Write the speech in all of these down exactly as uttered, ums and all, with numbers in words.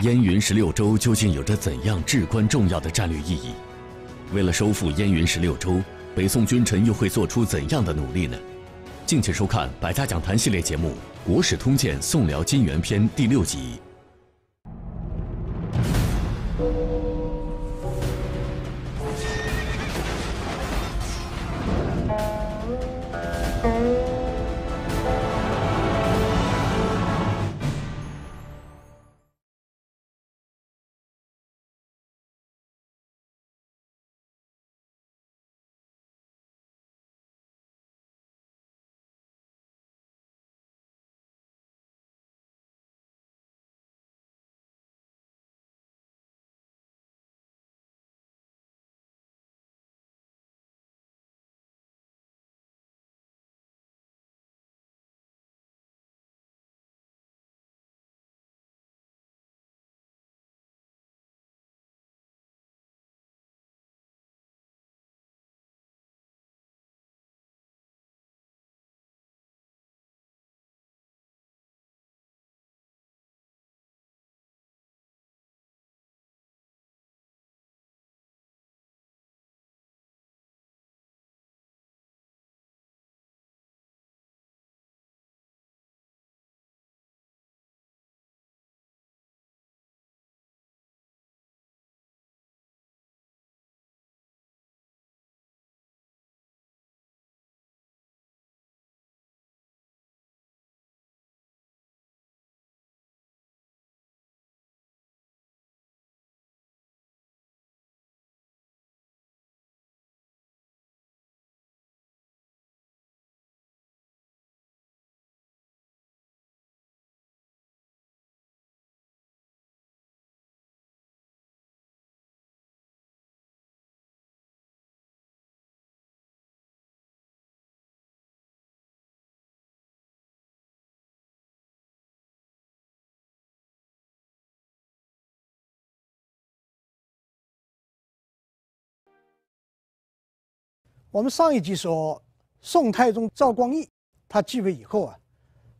燕云十六州究竟有着怎样至关重要的战略意义？为了收复燕云十六州，北宋君臣又会做出怎样的努力呢？敬请收看《百家讲坛》系列节目《国史通鉴·宋辽金元篇》第六集。 我们上一集说，宋太宗赵光义他继位以后啊，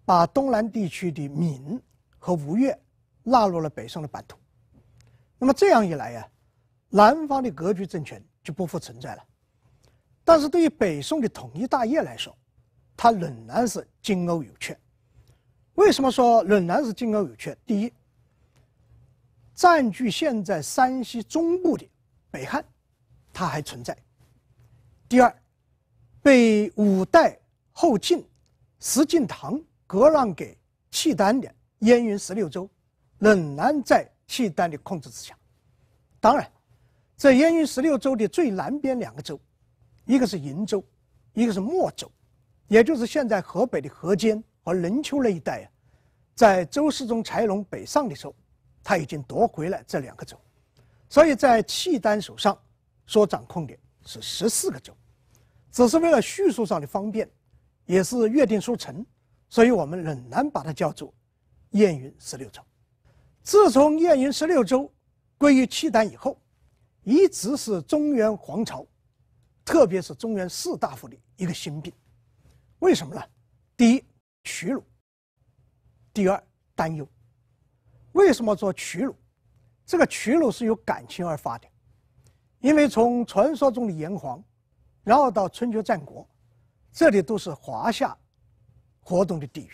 把东南地区的闽和吴越纳入了北宋的版图。那么这样一来呀、啊，南方的割据政权就不复存在了。但是对于北宋的统一大业来说，它仍然是金瓯有阙。为什么说仍然是金瓯有阙？第一，占据现在山西中部的北汉，它还存在。 第二，被五代后晋石敬瑭割让给契丹的燕云十六州，仍然在契丹的控制之下。当然，在燕云十六州的最南边两个州，一个是鄞州，一个是莫州，也就是现在河北的河间和任丘那一带啊，在周世宗柴荣北上的时候，他已经夺回了这两个州，所以在契丹手上所掌控的是十四个州。 只是为了叙述上的方便，也是约定俗成，所以我们仍然把它叫做燕云十六州。自从燕云十六州归于契丹以后，一直是中原皇朝，特别是中原士大夫的一个心病。为什么呢？第一，取鲁；第二，担忧。为什么说取鲁？这个取鲁是由感情而发的，因为从传说中的炎黄。 然后到春秋战国，这里都是华夏活动的地域。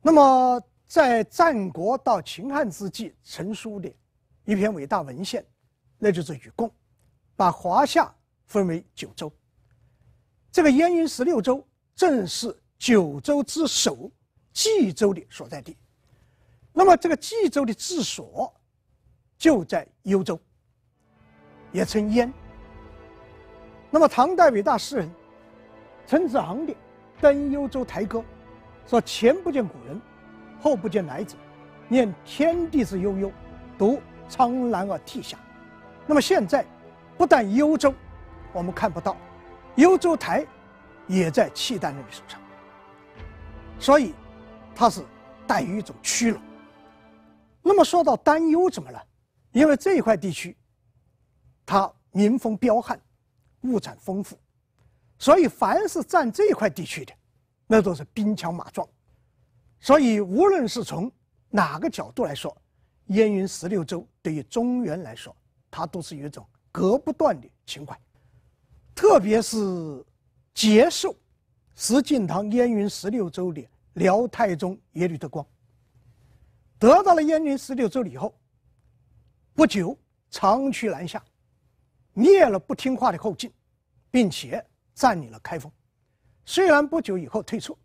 那么，在战国到秦汉之际，成书的一篇伟大文献，那就是《禹贡》，把华夏分为九州。这个燕云十六州正是九州之首冀州的所在地。那么，这个冀州的治所就在幽州，也称燕。 那么，唐代伟大诗人陈子行的《登幽州台歌》说：“前不见古人，后不见来者，念天地之悠悠，独怆然而涕下。”那么现在，不但幽州我们看不到，幽州台也在契丹人的手上，所以它是带有一种屈辱。那么说到担忧怎么了？因为这一块地区，它民风彪悍。物产丰富，所以凡是占这块地区的，那都是兵强马壮。所以无论是从哪个角度来说，燕云十六州对于中原来说，它都是有一种隔不断的情怀。特别是接受石敬瑭燕云十六州的辽太宗耶律德光，得到了燕云十六州以后，不久长驱南下，灭了不听话的后晋，并且占领了开封。虽然不久以后退出，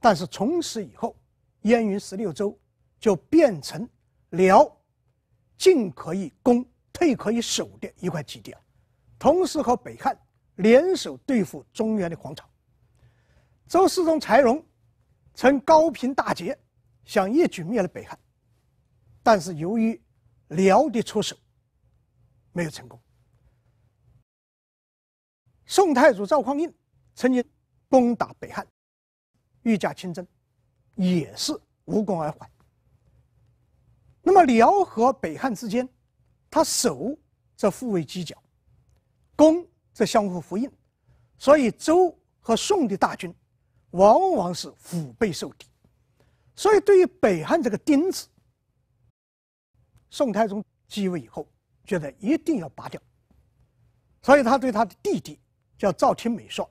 但是从此以后，燕云十六州就变成辽进可以攻、退可以守的一块基地了，同时和北汉联手对付中原的黄巢。周世宗柴荣曾高平大捷，想一举灭了北汉，但是由于辽的出手没有成功。宋太祖赵匡胤曾经攻打北汉，御驾亲征，也是无功而还。那么辽和北汉之间，他守则互为犄角，攻则相互呼应，所以周和宋的大军往往是腹背受敌。所以对于北汉这个钉子，宋太宗继位以后觉得一定要拔掉，所以他对他的弟弟叫赵廷美说，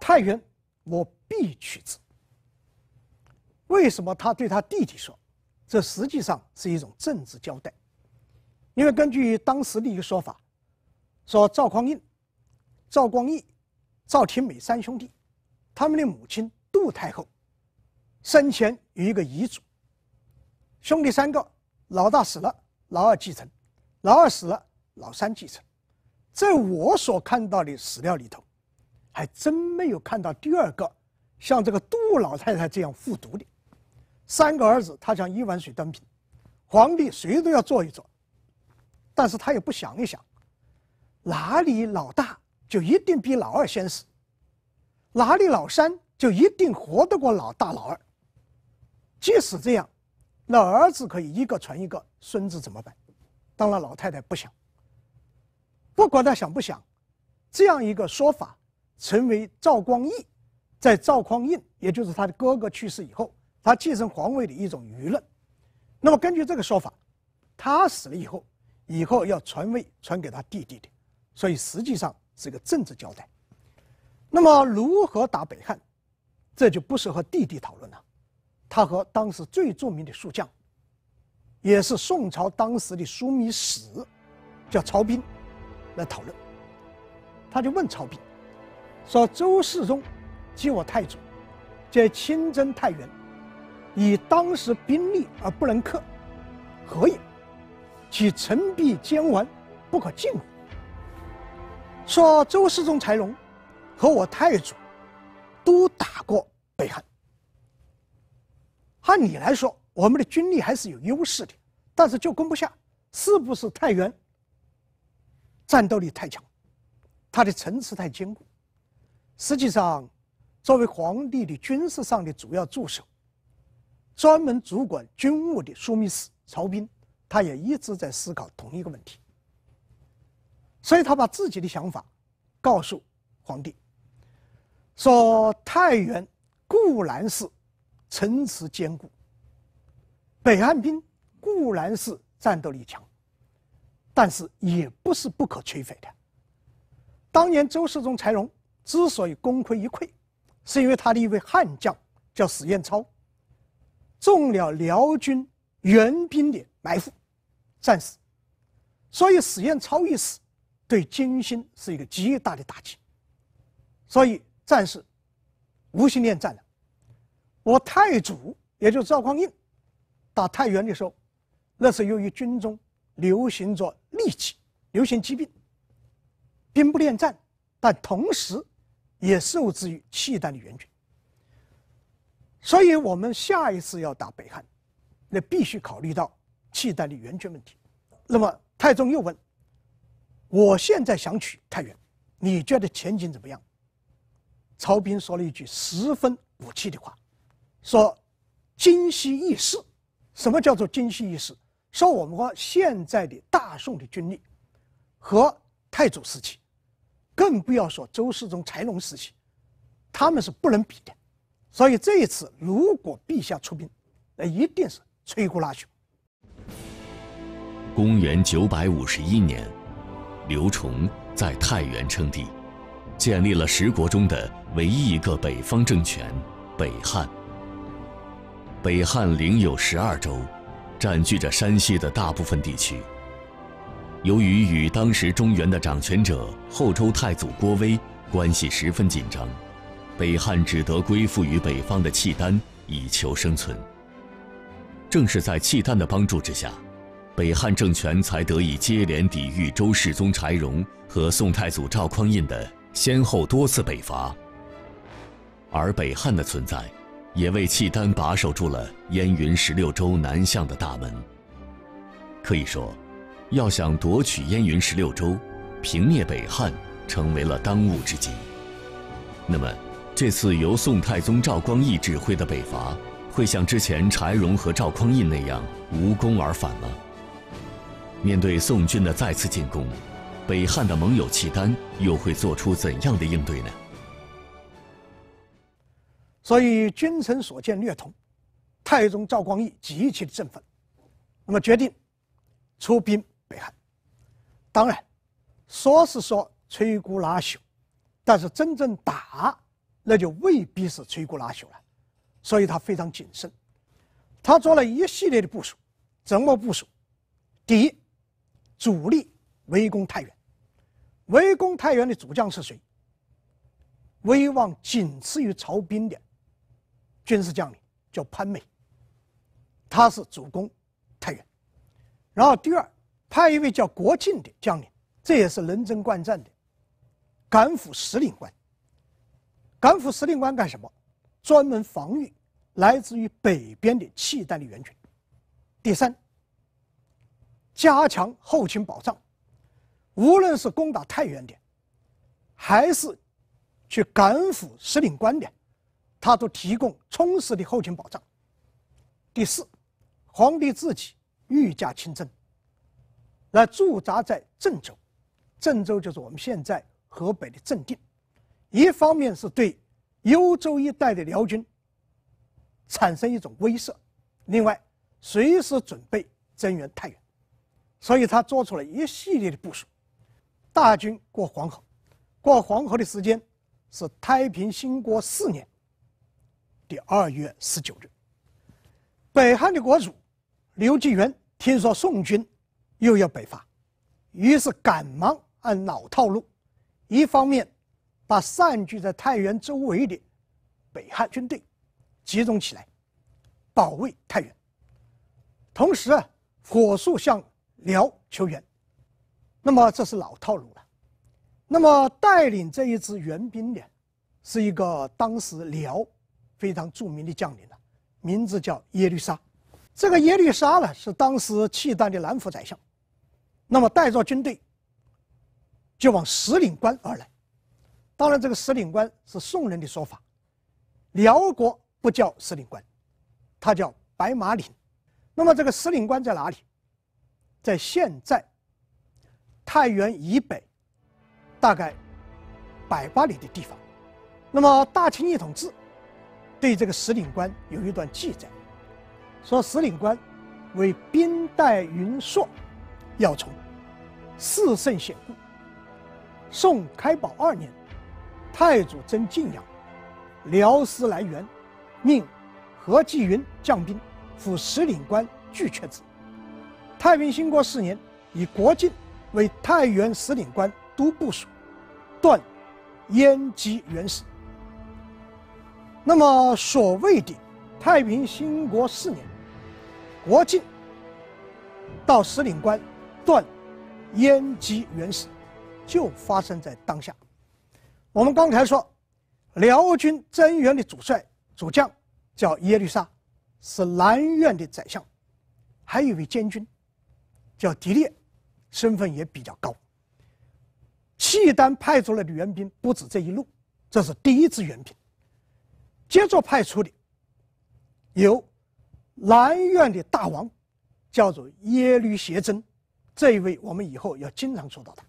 太原我必取之。为什么他对他弟弟说？这实际上是一种政治交代。因为根据当时的一个说法，说赵匡胤、赵光义、赵廷美三兄弟，他们的母亲杜太后生前有一个遗嘱，兄弟三个，老大死了，老二继承，老二死了，老三继承。在我所看到的史料里头，还真没有看到第二个像这个杜老太太这样复读的。三个儿子他想一碗水端平，皇帝谁都要做一做，但是他也不想一想，哪里老大就一定比老二先死，哪里老三就一定活得过老大老二。即使这样，那儿子可以一个传一个，孙子怎么办？当然老太太不想。不管他想不想，这样一个说法成为赵光义在赵匡胤，也就是他的哥哥去世以后，他继承皇位的一种舆论。那么根据这个说法，他死了以后，以后要传位传给他弟弟的，所以实际上是一个政治交代。那么如何打北汉，这就不是和弟弟讨论了，他和当时最著名的宿将，也是宋朝当时的枢密使，叫曹彬来讨论。他就问曹彬说，周世宗即我太祖，皆亲征太原，以当时兵力而不能克，何也？其城壁坚顽，不可进乎。说周世宗柴荣和我太祖都打过北汉，按理来说我们的军力还是有优势的，但是就攻不下。是不是太原战斗力太强，它的城池太坚固？实际上作为皇帝的军事上的主要助手，专门主管军务的枢密使曹彬，他也一直在思考同一个问题，所以他把自己的想法告诉皇帝，说太原固然是城池坚固，北汉兵固然是战斗力强，但是也不是不可摧毁的。当年周世宗柴荣之所以功亏一篑，是因为他的一位悍将叫史彦超，中了辽军援兵的埋伏，战死。所以史彦超一死，对金星是一个极大的打击，所以战士无心恋战了。我太祖也就是赵匡胤打太原的时候，那是由于军中流行着痢疾，流行疾病，兵不恋战，但同时也受制于契丹的援军。所以我们下一次要打北汉，那必须考虑到契丹的援军问题。那么太宗又问，我现在想取太原，你觉得前景怎么样？曹彬说了一句十分武气的话，说今昔易事。什么叫做今昔易事？说我们和现在的大宋的军力和太祖时期更不要说周世宗、柴龙时期，他们是不能比的。所以这一次，如果陛下出兵，那一定是摧枯拉朽。公元九百五十一年，刘崇在太原称帝，建立了十国中的唯一一个北方政权——北汉。北汉领有十二州，占据着山西的大部分地区。 由于与当时中原的掌权者后周太祖郭威关系十分紧张，北汉只得归附于北方的契丹以求生存。正是在契丹的帮助之下，北汉政权才得以接连抵御周世宗柴荣和宋太祖赵匡胤的先后多次北伐。而北汉的存在，也为契丹把守住了燕云十六州南向的大门。可以说， 要想夺取燕云十六州，平灭北汉，成为了当务之急。那么，这次由宋太宗赵光义指挥的北伐，会像之前柴荣和赵匡胤那样无功而返吗？面对宋军的再次进攻，北汉的盟友契丹又会做出怎样的应对呢？所以，君臣所见略同，太宗赵光义极其的振奋，那么决定出兵。 北汉，当然，说是说摧枯拉朽，但是真正打，那就未必是摧枯拉朽了。所以他非常谨慎，他做了一系列的部署。怎么部署？第一，主力围攻太原。围攻太原的主将是谁？威望仅次于曹彬的军事将领叫潘美，他是主攻太原。然后第二， 派一位叫国靖的将领，这也是能征惯战的赶府使领官。赶府使领官干什么？专门防御来自于北边的契丹的援军。第三，加强后勤保障，无论是攻打太原的，还是去赶府使领官的，他都提供充实的后勤保障。第四，皇帝自己御驾亲征， 来驻扎在郑州，郑州就是我们现在河北的正定。一方面是对幽州一带的辽军产生一种威慑，另外随时准备增援太原，所以他做出了一系列的部署。大军过黄河，过黄河的时间是太平兴国四年的二月十九日。北汉的国主刘继元听说宋军 又要北伐，于是赶忙按老套路，一方面把散居在太原周围的北汉军队集中起来，保卫太原；同时啊，火速向辽求援。那么这是老套路了。那么带领这一支援兵的，是一个当时辽非常著名的将领了、啊，名字叫耶律沙。这个耶律沙呢，是当时契丹的南府宰相。 那么带着军队就往石岭关而来，当然这个石岭关是宋人的说法，辽国不叫石岭关，它叫白马岭。那么这个石岭关在哪里？在现在太原以北大概百八里的地方。那么大清一统志对这个石岭关有一段记载，说石岭关为冰代云朔 要从四圣显故。宋开宝二年，太祖征晋阳，辽师来援，命何济云将兵赴石岭关拒却之。太平兴国四年，以国靖为太原石岭关都部署，断燕击援使。那么所谓的太平兴国四年，国靖到石岭关 断燕击援使，就发生在当下。我们刚才说，辽军增援的主帅、主将叫耶律沙，是南院的宰相，还有一位监军叫狄烈，身份也比较高。契丹派出来的援兵不止这一路，这是第一支援兵。接着派出的有南院的大王，叫做耶律斜真。 这一位我们以后要经常说到他，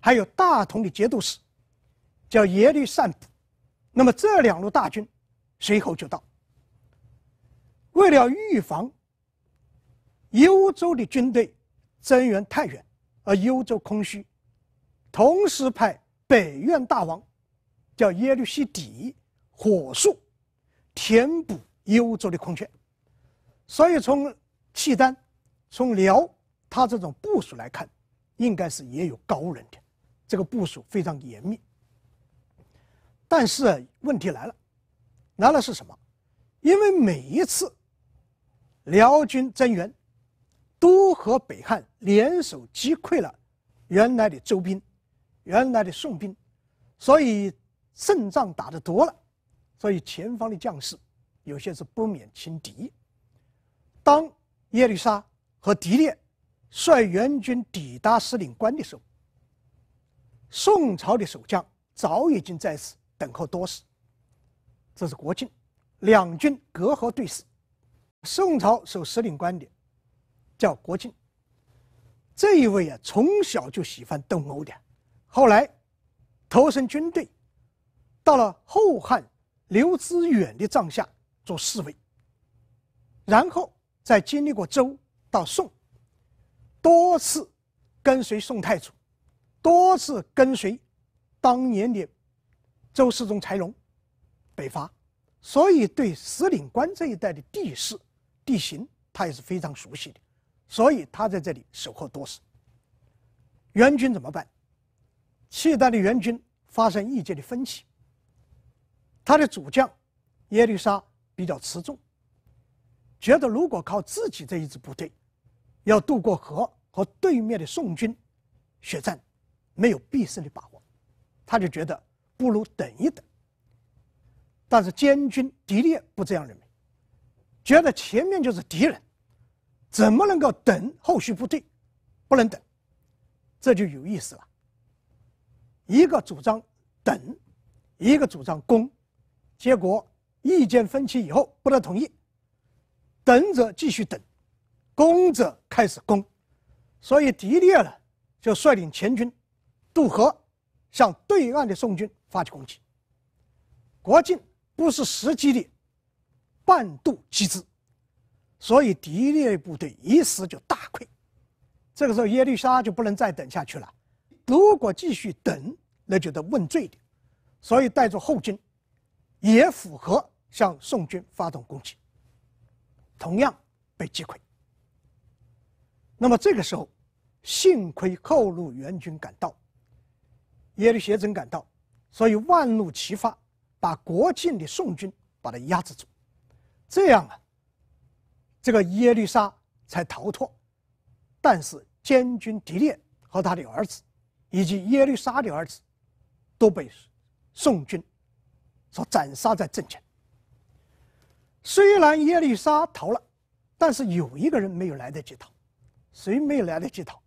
还有大同的节度使叫耶律善普。那么这两路大军随后就到。为了预防幽州的军队增援太原，而幽州空虚，同时派北院大王叫耶律西底火速填补幽州的空缺。所以从契丹、从辽他这种部署来看，应该是也有高人的，这个部署非常严密。但是问题来了，来了是什么？因为每一次辽军增援，都和北汉联手击溃了原来的周兵、原来的宋兵，所以胜仗打得多了，所以前方的将士有些是不免轻敌。当耶律沙和狄烈率援军抵达石岭关的时候，宋朝的守将早已经在此等候多时。这是国境，两军隔河对峙。宋朝守石岭关的叫国境，这一位啊，从小就喜欢斗殴的，后来投身军队，到了后汉刘知远的帐下做侍卫，然后再经历过周到宋，多次跟随宋太祖，多次跟随当年的周世宗柴荣北伐，所以对石岭关这一带的地势地形他也是非常熟悉的，所以他在这里守候多时。援军怎么办？契丹的援军发生意见的分歧，他的主将耶律沙比较持重，觉得如果靠自己这一支部队要渡过河和对面的宋军血战，没有必胜的把握，他就觉得不如等一等。但是监军狄烈不这样认为，觉得前面就是敌人，怎么能够等后续部队？不能等，这就有意思了。一个主张等，一个主张攻，结果意见分歧以后不得同意，等者继续等，攻者开始攻，所以狄烈呢就率领前军渡河，向对岸的宋军发起攻击。国境不是时机的半渡击之，所以狄烈部队一时就大溃。这个时候耶律沙就不能再等下去了，如果继续等，那就得问罪的，所以带着后军也符合向宋军发动攻击，同样被击溃。那么这个时候，幸亏后路援军赶到，耶律协整赶到，所以万路齐发，把国境的宋军把它压制住。这样啊，这个耶律沙才逃脱。但是监军狄烈和他的儿子，以及耶律沙的儿子，都被宋军所斩杀在阵前。虽然耶律沙逃了，但是有一个人没有来得及逃。谁没有来得及逃？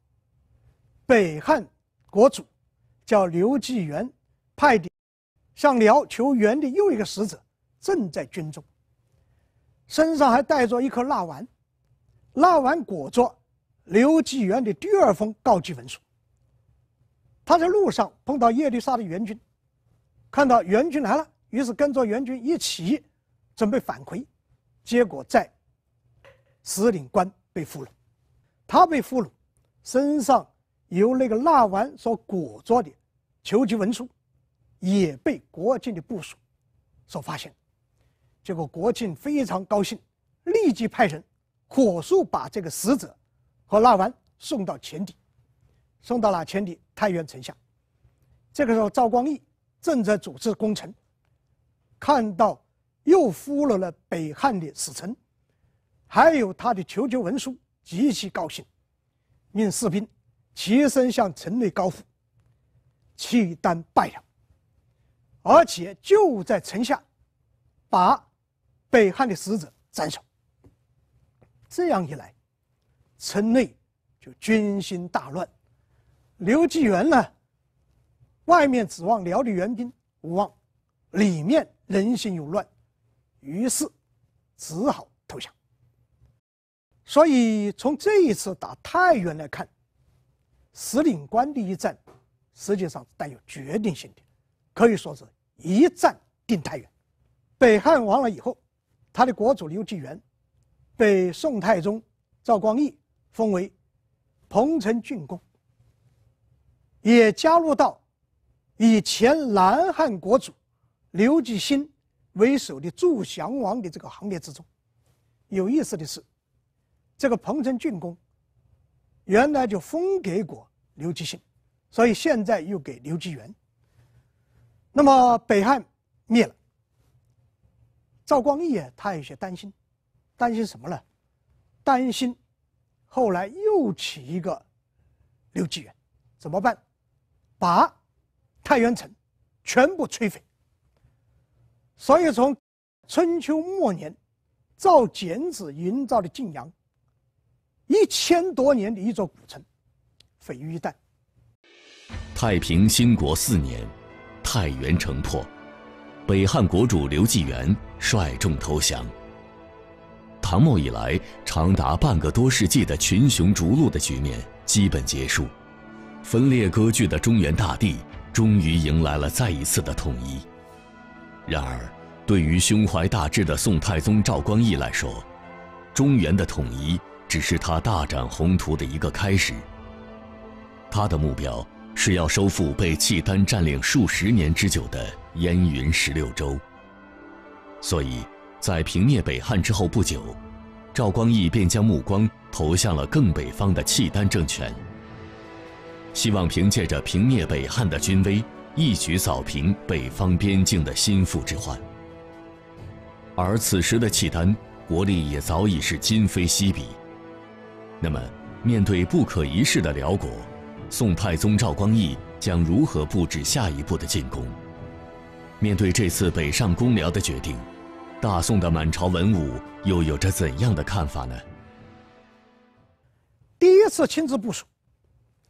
北汉国主叫刘继元派的向辽求援的又一个使者正在军中，身上还带着一颗蜡丸，蜡丸裹着刘继元的第二封告急文书。他在路上碰到耶律沙的援军，看到援军来了，于是跟着援军一起准备返回，结果在石岭关被俘虏。他被俘虏，身上由那个蜡丸所裹着的求急文书也被国境的部署所发现。结果国境非常高兴，立即派人火速把这个使者和蜡丸送到前敌，送到了前敌太原城下。这个时候赵光义正在组织攻城，看到又俘虏了北汉的使臣，还有他的求救文书，极其高兴，命士兵齐声向城内高呼：“契丹败了！”而且就在城下，把北汉的使者斩首。这样一来，城内就军心大乱。刘继元呢，外面指望辽的援兵无望，里面人心有乱，于是只好投降。所以从这一次打太原来看，石岭关的一战实际上是带有决定性的，可以说是一战定太原。北汉亡了以后，他的国主刘继元被宋太宗赵光义封为彭城郡公，也加入到以前南汉国主刘季兴为首的助降王的这个行列之中。有意思的是，这个彭城郡公原来就封给过刘季兴，所以现在又给刘季元。那么北汉灭了，赵光义啊，他有些担心，担心什么呢？担心后来又起一个刘季元，怎么办？把太原城全部摧毁。所以从春秋末年赵简子营造的晋阳，一千多年的一座古城毁于一旦。太平兴国四年，太原城破，北汉国主刘季元率众投降。唐末以来长达半个多世纪的群雄逐鹿的局面基本结束，分裂割据的中原大地终于迎来了再一次的统一。然而对于胸怀大志的宋太宗赵光义来说，中原的统一只是他大展宏图的一个开始。他的目标是要收复被契丹占领数十年之久的燕云十六州。所以在平灭北汉之后不久，赵光义便将目光投向了更北方的契丹政权，希望凭借着平灭北汉的军威，一举扫平北方边境的心腹之患。而此时的契丹国力也早已是今非昔比。那么面对不可一世的辽国，宋太宗赵光义将如何布置下一步的进攻？面对这次北上攻辽的决定，大宋的满朝文武又有着怎样的看法呢？第一次亲自部署，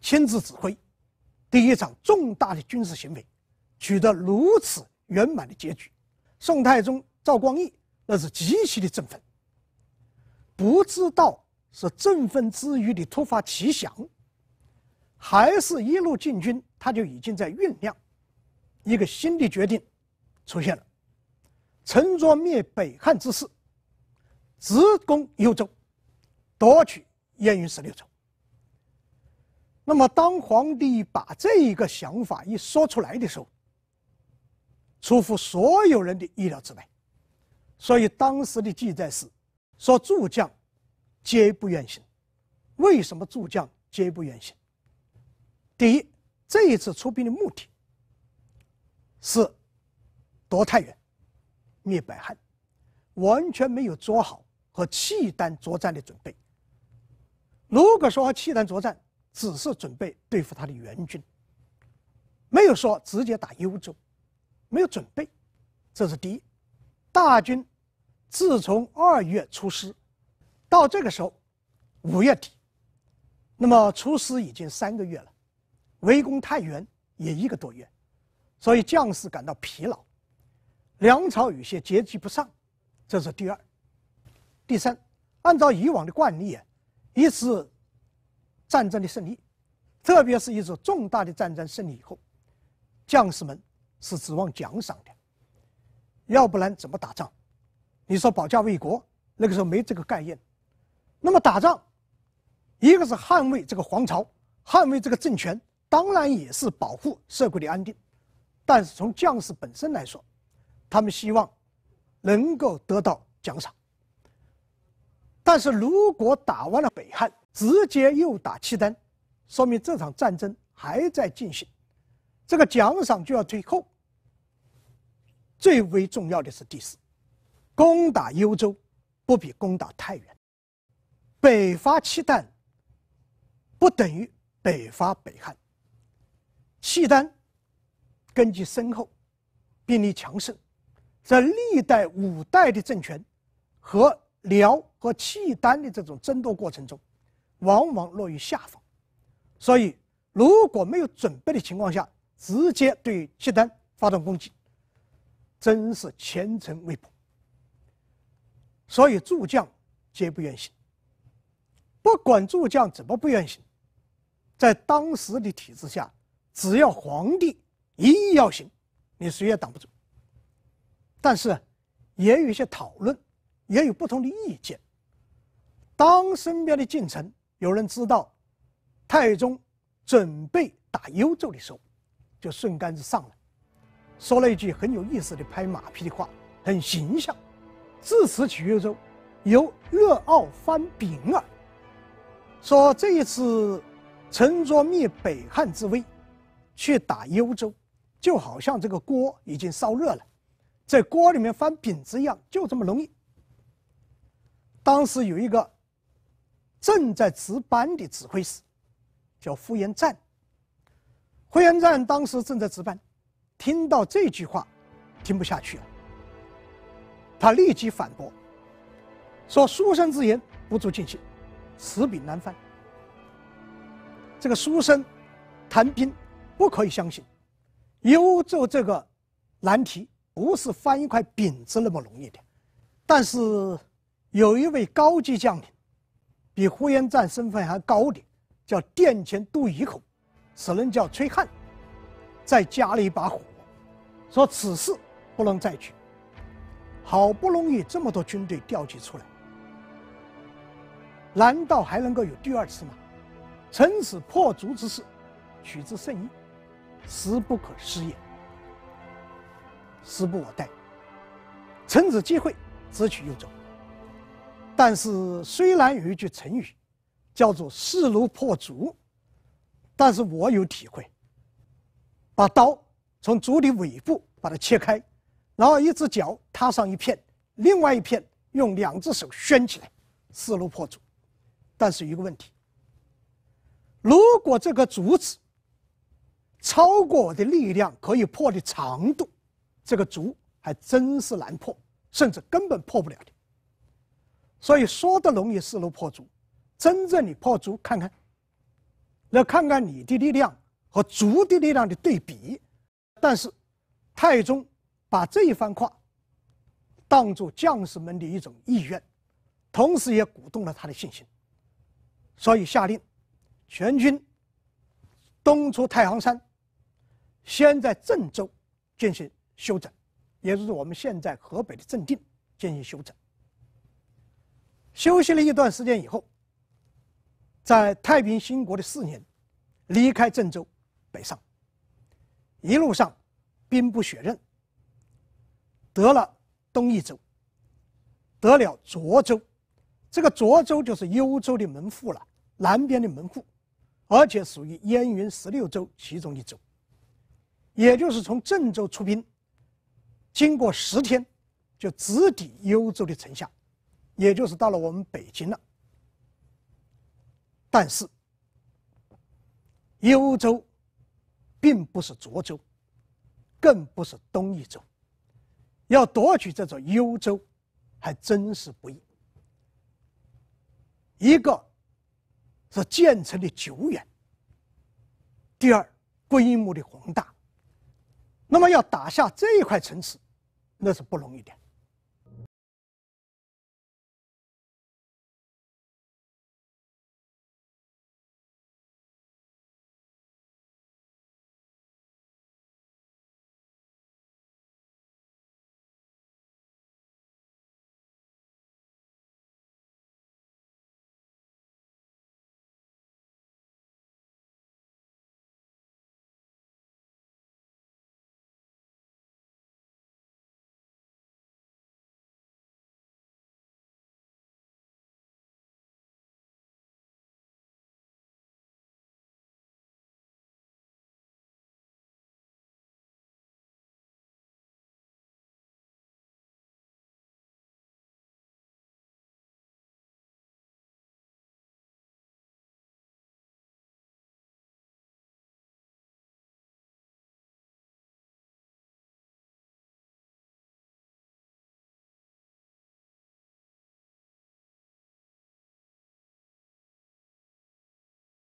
亲自指挥第一场重大的军事行为，取得如此圆满的结局，宋太宗赵光义那是极其的振奋。不知道是振奋之余的突发奇想，还是一路进军他就已经在酝酿，一个新的决定出现了：乘着灭北汉之势，直攻幽州，夺取燕云十六州。那么当皇帝把这一个想法一说出来的时候，出乎所有人的意料之外，所以当时的记载是说诸将皆不愿行。为什么诸将皆不愿行？第一，这一次出兵的目的是夺太原、灭北汉，完全没有做好和契丹作战的准备。如果说和契丹作战，只是准备对付他的援军，没有说直接打幽州，没有准备，这是第一。大军自从二月出师到这个时候五月底，那么出师已经三个月了，围攻太原也一个多月，所以将士感到疲劳，粮草有些节气不上，这是第二。第三，按照以往的惯例，一次战争的胜利，特别是一次重大的战争胜利以后，将士们是指望奖赏的，要不然怎么打仗？你说保家卫国，那个时候没这个概念。那么打仗，一个是捍卫这个皇朝，捍卫这个政权，当然也是保护社会的安定，但是从将士本身来说，他们希望能够得到奖赏。但是如果打完了北汉，直接又打契丹，说明这场战争还在进行，这个奖赏就要退后。最为重要的是第四，攻打幽州不比攻打太原，北伐契丹不等于北伐北汉。契丹根基深厚，兵力强盛，在历代五代的政权和辽和契丹的这种争夺过程中，往往落于下风。所以如果没有准备的情况下直接对契丹发动攻击，真是前程未卜。所以诸将皆不愿行。不管诸将怎么不愿行，在当时的体制下，只要皇帝一意要行，你谁也挡不住。但是，也有一些讨论，也有不同的意见。当身边的近臣有人知道太宗准备打幽州的时候，就顺杆子上来，说了一句很有意思的拍马屁的话，很形象。自此取幽州，由鄂奥藩丙耳。说这一次乘着灭北汉之危，去打幽州，就好像这个锅已经烧热了，在锅里面翻饼子一样，就这么容易。当时有一个正在值班的指挥使，叫呼延赞。呼延赞当时正在值班，听到这句话，听不下去了。他立即反驳，说书生之言不足尽信，此彼难翻。这个书生谈兵不可以相信，幽州这个难题不是翻一块饼子那么容易的。但是有一位高级将领，比呼延赞身份还高的，叫殿前都虞候，此人叫崔翰，再加了一把火，说此事不能再举。好不容易这么多军队调集出来，难道还能够有第二次吗？臣此破竹之势，取之甚易，实不可失也，时不我待。臣子机会，只取幽州。但是虽然有一句成语叫做势如破竹，但是我有体会，把刀从竹的尾部把它切开，然后一只脚踏上一片，另外一片用两只手圈起来，势如破竹。但是有一个问题，如果这个竹子超过我的力量可以破的长度，这个竹还真是难破，甚至根本破不了的。所以说的容易势如破竹，真正你破竹看看，那看看你的力量和竹的力量的对比。但是太宗把这一番话当作将士们的一种意愿，同时也鼓动了他的信心，所以下令全军东出太行山，先在郑州进行休整，也就是我们现在河北的正定进行休整。休息了一段时间以后，在太平兴国的四年离开郑州北上，一路上兵不血刃，得了东益州，得了涿州，这个涿州就是幽州的门户了，南边的门户，而且属于燕云十六州其中一州。也就是从郑州出兵，经过十天就直抵幽州的城下，也就是到了我们北京了。但是幽州并不是涿州，更不是东益州，要夺取这座幽州还真是不易。一个是建成的久远，第二规模的宏大，那么要打下这一块城池那是不容易的。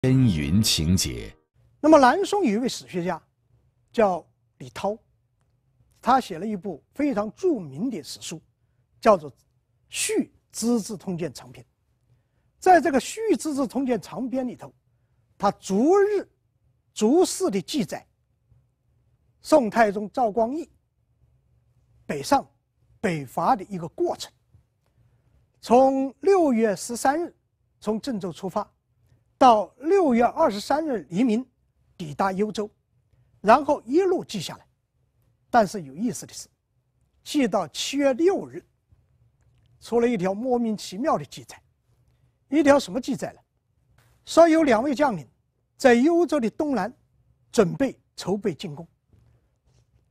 烟云情节。那么南宋有一位史学家叫李涛，他写了一部非常著名的史书，叫做《续资治通鉴长编》。在这个《续资治通鉴长编》里头，他逐日逐事的记载宋太宗赵光义北上、北伐的一个过程。从六月十三日从郑州出发，到六月二十三日黎明抵达幽州，然后一路记下来。但是有意思的是，记到七月六日，出了一条莫名其妙的记载。一条什么记载呢？说有两位将领在幽州的东南准备筹备进攻。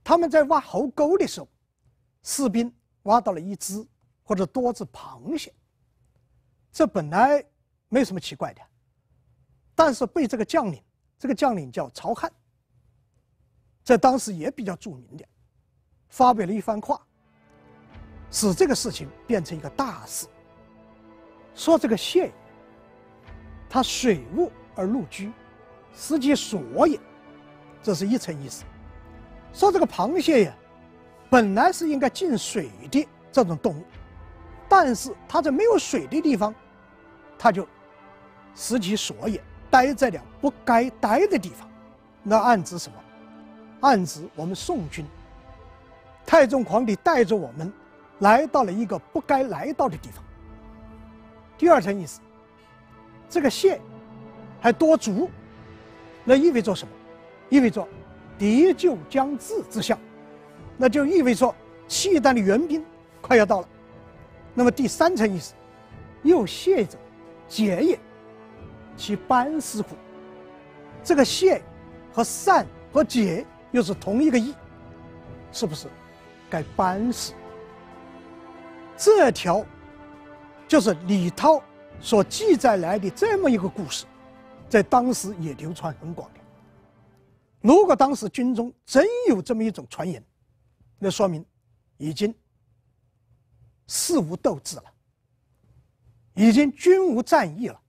他们在挖壕沟的时候，士兵挖到了一只或者多只螃蟹。这本来没什么奇怪的，但是被这个将领，这个将领叫曹翰，在当时也比较著名的，发表了一番话，使这个事情变成一个大事。说这个蟹，它水陆而陆居，食其所也，这是一层意思。说这个螃蟹呀，本来是应该进水的这种动物，但是它在没有水的地方，它就食其所也，待在了不该待的地方。那暗指什么？暗指我们宋军，太宗皇帝带着我们来到了一个不该来到的地方。第二层意思，这个蟹还多足，那意味着什么？意味着敌就将至之象，那就意味着契丹的援兵快要到了。那么第三层意思，又蟹者，解也，其斑丝乎？这个蟹和善和解又是同一个意，是不是该斑丝？这条就是李涛所记载来的这么一个故事，在当时也流传很广的。如果当时军中真有这么一种传言，那说明已经事无斗志了，已经军无战役了，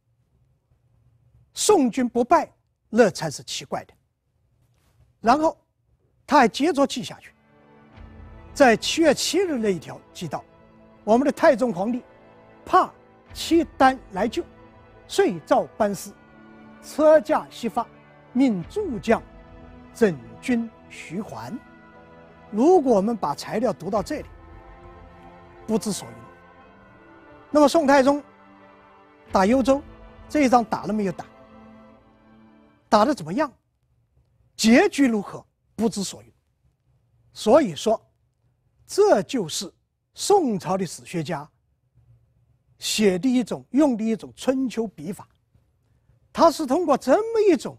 宋军不败，那才是奇怪的。然后他还接着记下去，在七月七日那一条记到，我们的太宗皇帝怕契丹来救，遂造班师，车驾西发，命诸将整军徐还。如果我们把材料读到这里，不知所云。那么宋太宗打幽州这一仗打了没有打？打得怎么样？结局如何？不知所云。所以说，这就是宋朝的史学家写的一种用的一种春秋笔法，他是通过这么一种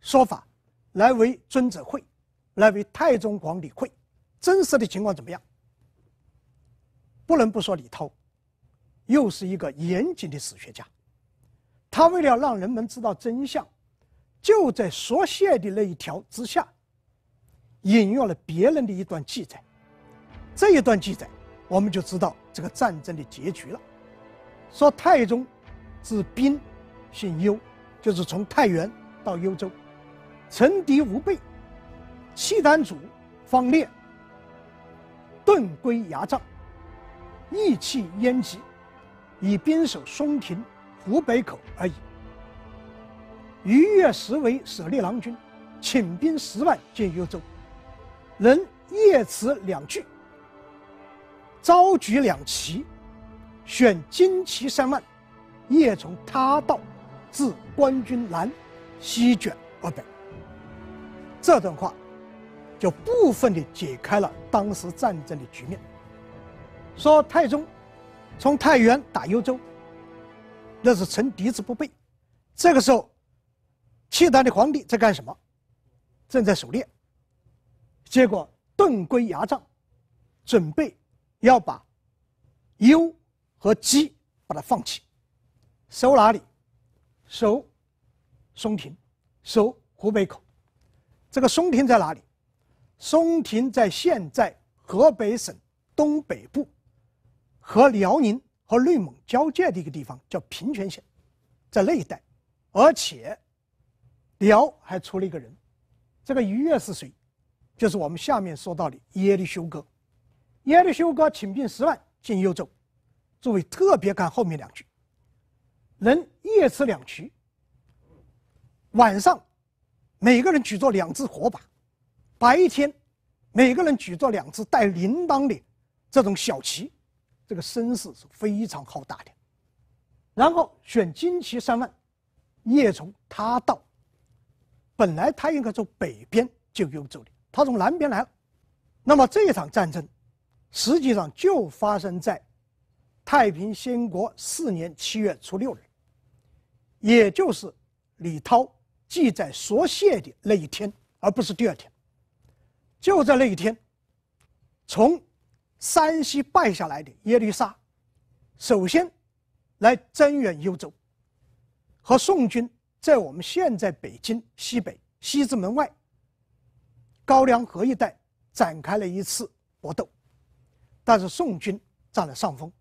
说法来为尊者讳，来为太宗皇帝讳。真实的情况怎么样？不能不说李涛又是一个严谨的史学家，他为了让人们知道真相，就在所写的那一条之下引用了别人的一段记载。这一段记载我们就知道这个战争的结局了。说太宗字彬，姓幽，就是从太原到幽州，城敌无备，契丹主方烈遁归崖帐，意气焉急，以兵守松亭、湖北口而已。逾越时为舍利郎君，请兵十万进幽州，人夜持两炬，招举两旗，选旌旗三万，夜从他道至官军南，西卷而北。这段话就部分地解开了当时战争的局面。说太宗从太原打幽州，那是城敌之不备。这个时候契丹的皇帝在干什么？正在狩猎，结果遁归崖帐，准备要把幽和鸡把它放弃，守哪里？守松亭，守湖北口。这个松亭在哪里？松亭在现在河北省东北部和辽宁和内蒙交界的一个地方，叫平泉县，在那一带。而且辽还出了一个人，这个逾越是谁？就是我们下面说到的耶律休哥。耶律休哥请兵十万进幽州，诸位特别看后面两句，人夜持两旗，晚上每个人举着两只火把，白天每个人举着两只带铃铛的这种小旗，这个声势是非常浩大的。然后选旌旗三万，夜从他到，本来他应该从北边就游走的，他从南边来了。那么这场战争实际上就发生在太平兴国四年七月初六日，也就是李涛记载所写的那一天，而不是第二天。就在那一天，从山西败下来的耶律撒，首先来增援幽州，和宋军在我们现在北京西北西直门外高梁河一带展开了一次搏斗，但是宋军占了上风，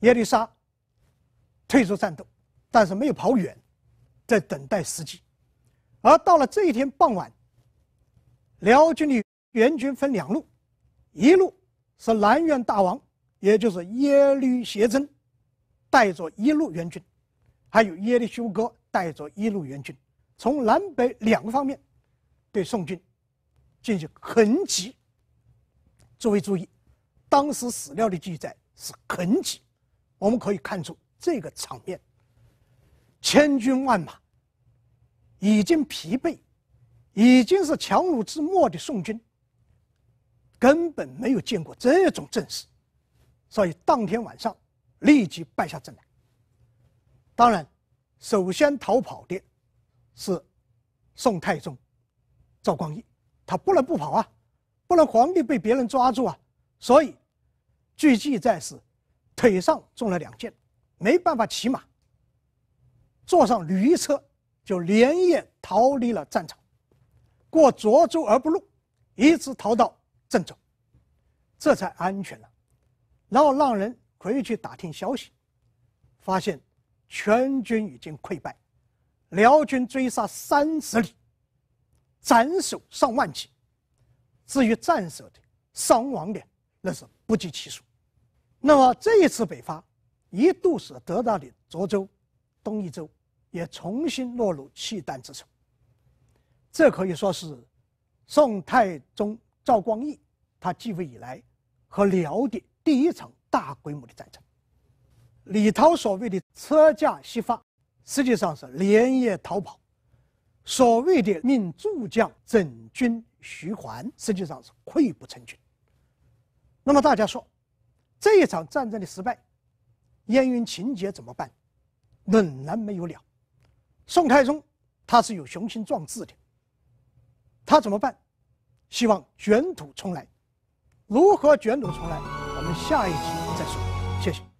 耶律撒退出战斗，但是没有跑远，在等待时机。而到了这一天傍晚，辽军的援军分两路，一路是南院大王，也就是耶律协真带着一路援军，还有耶律休哥带着一路援军，从南北两个方面对宋军进行横击。诸位注意，当时史料的记载是横击，我们可以看出这个场面，千军万马，已经疲惫，已经是强弩之末的宋军根本没有见过这种阵势，所以当天晚上立即败下阵来。当然首先逃跑的是宋太宗赵光义，他不能不跑啊，不能皇帝被别人抓住啊，所以据记载是腿上中了两箭，没办法骑马，坐上驴车就连夜逃离了战场，过涿州而不入，一直逃到郑州，这才安全了。然后让人回去打听消息，发现全军已经溃败，辽军追杀三十里，斩首上万级，至于战死的、伤亡的，那是不计其数。那么这一次北伐，一度使得到的涿州、东益州也重新落入契丹之手。这可以说是宋太宗赵光义他继位以来和辽的第一场大规模的战争。李涛所谓的车驾西发，实际上是连夜逃跑，所谓的命助将整军徐桓，实际上是溃不成军。那么大家说这一场战争的失败，燕云情节怎么办？仍然没有了。宋太宗他是有雄心壮志的，他怎么办？希望卷土重来。如何卷土重来，我们下一集再说。谢谢。